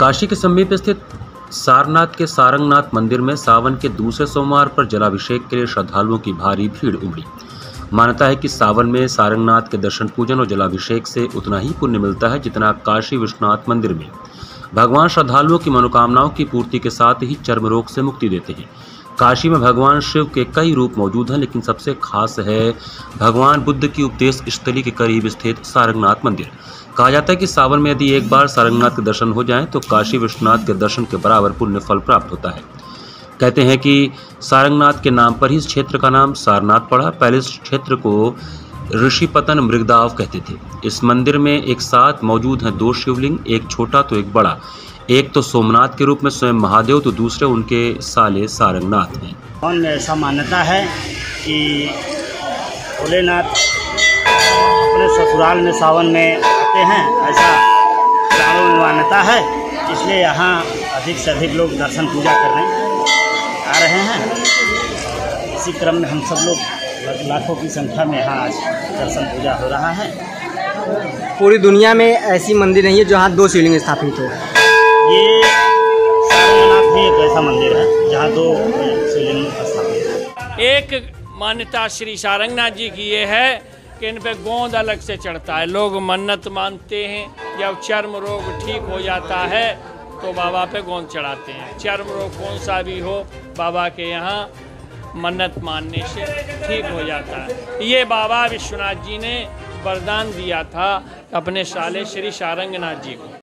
काशी के समीप स्थित सारनाथ के सारंगनाथ मंदिर में सावन के दूसरे सोमवार पर जलाभिषेक के लिए श्रद्धालुओं की भारी भीड़ उमड़ी। मान्यता है कि सावन में सारंगनाथ के दर्शन पूजन और जलाभिषेक से उतना ही पुण्य मिलता है जितना काशी विश्वनाथ मंदिर में। भगवान श्रद्धालुओं की मनोकामनाओं की पूर्ति के साथ ही चर्म रोग से मुक्ति देते हैं। काशी में भगवान शिव के कई रूप मौजूद हैं, लेकिन सबसे खास है भगवान बुद्ध की उपदेश स्थली के करीब स्थित सारंगनाथ मंदिर। कहा जाता है कि सावन में यदि एक बार सारंगनाथ के दर्शन हो जाएं तो काशी विश्वनाथ के दर्शन के बराबर पुण्य फल प्राप्त होता है। कहते हैं कि सारंगनाथ के नाम पर ही इस क्षेत्र का नाम सारनाथ पड़ा। पहले इस क्षेत्र को ऋषिपतन मृगदाव कहते थे। इस मंदिर में एक साथ मौजूद हैं दो शिवलिंग, एक छोटा तो एक बड़ा। एक तो सोमनाथ के रूप में स्वयं महादेव, तो दूसरे उनके साले सारंगनाथ हैं। और ऐसा मान्यता है कि भोलेनाथ अपने ससुराल में सावन में आते हैं, ऐसा ग्रामीण में मान्यता है। इसलिए यहाँ अधिक से अधिक लोग दर्शन पूजा करने आ रहे हैं। इसी क्रम में हम सब लोग लाखों की संख्या में यहाँ आज दर्शन पूजा हो रहा है। पूरी दुनिया में ऐसी मंदिर नहीं है जहाँ दो शिवलिंग स्थापित हो। ये सारनाथ में एक ऐसा मंदिर है जहाँ दो शिवलिंग स्थापित है। एक मान्यता श्री सारंगनाथ जी की ये है कि इन पर गोंद अलग से चढ़ता है। लोग मन्नत मानते हैं, जब चर्म रोग ठीक हो जाता है तो बाबा पे गोंद चढ़ाते हैं। चर्म रोग कौन सा भी हो, बाबा के यहाँ मन्नत मानने से ठीक हो जाता है। ये बाबा विश्वनाथ जी ने वरदान दिया था अपने साले श्री सारंगनाथ जी को।